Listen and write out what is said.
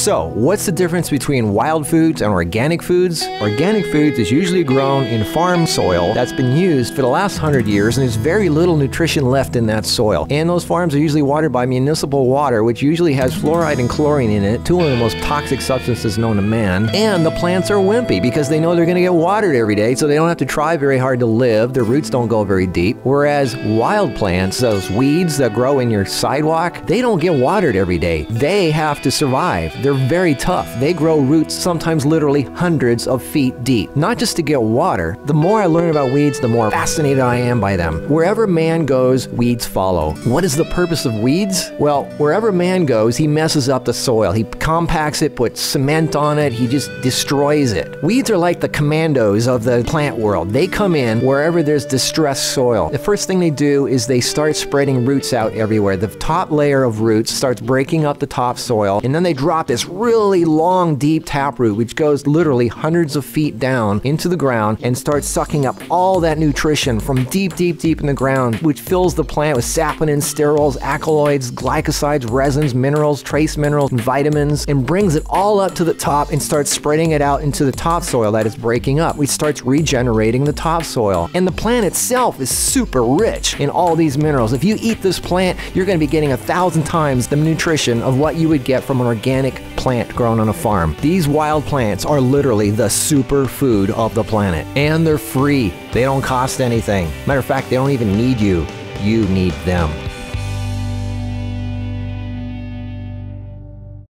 So, what's the difference between wild foods and organic foods? Organic foods is usually grown in farm soil that's been used for the last 100 years, and there's very little nutrition left in that soil. And those farms are usually watered by municipal water, which usually has fluoride and chlorine in it, two of the most toxic substances known to man. And the plants are wimpy because they know they're going to get watered every day, so they don't have to try very hard to live. Their roots don't go very deep. Whereas wild plants, those weeds that grow in your sidewalk, they don't get watered every day. They have to survive. They're very tough. They grow roots sometimes literally hundreds of feet deep, not just to get water. The more I learn about weeds, the more fascinated I am by them. Wherever man goes, weeds follow. What is the purpose of weeds? Well, wherever man goes, he messes up the soil. He compacts it, puts cement on it, he just destroys it. Weeds are like the commandos of the plant world. They come in wherever there's distressed soil. The first thing they do is they start spreading roots out everywhere. The top layer of roots starts breaking up the topsoil, and then they drop this really long, deep taproot, which goes literally hundreds of feet down into the ground and starts sucking up all that nutrition from deep, deep, deep in the ground, which fills the plant with saponins, sterols, alkaloids, glycosides, resins, minerals, trace minerals, and vitamins, and brings it all up to the top and starts spreading it out into the topsoil that is breaking up, which starts regenerating the topsoil. And the plant itself is super rich in all these minerals. If you eat this plant, you're going to be getting 1,000 times the nutrition of what you would get from an organic plant grown on a farm. These wild plants are literally the super food of the planet, and they're free. They don't cost anything. Matter of fact, they don't even need you. You need them.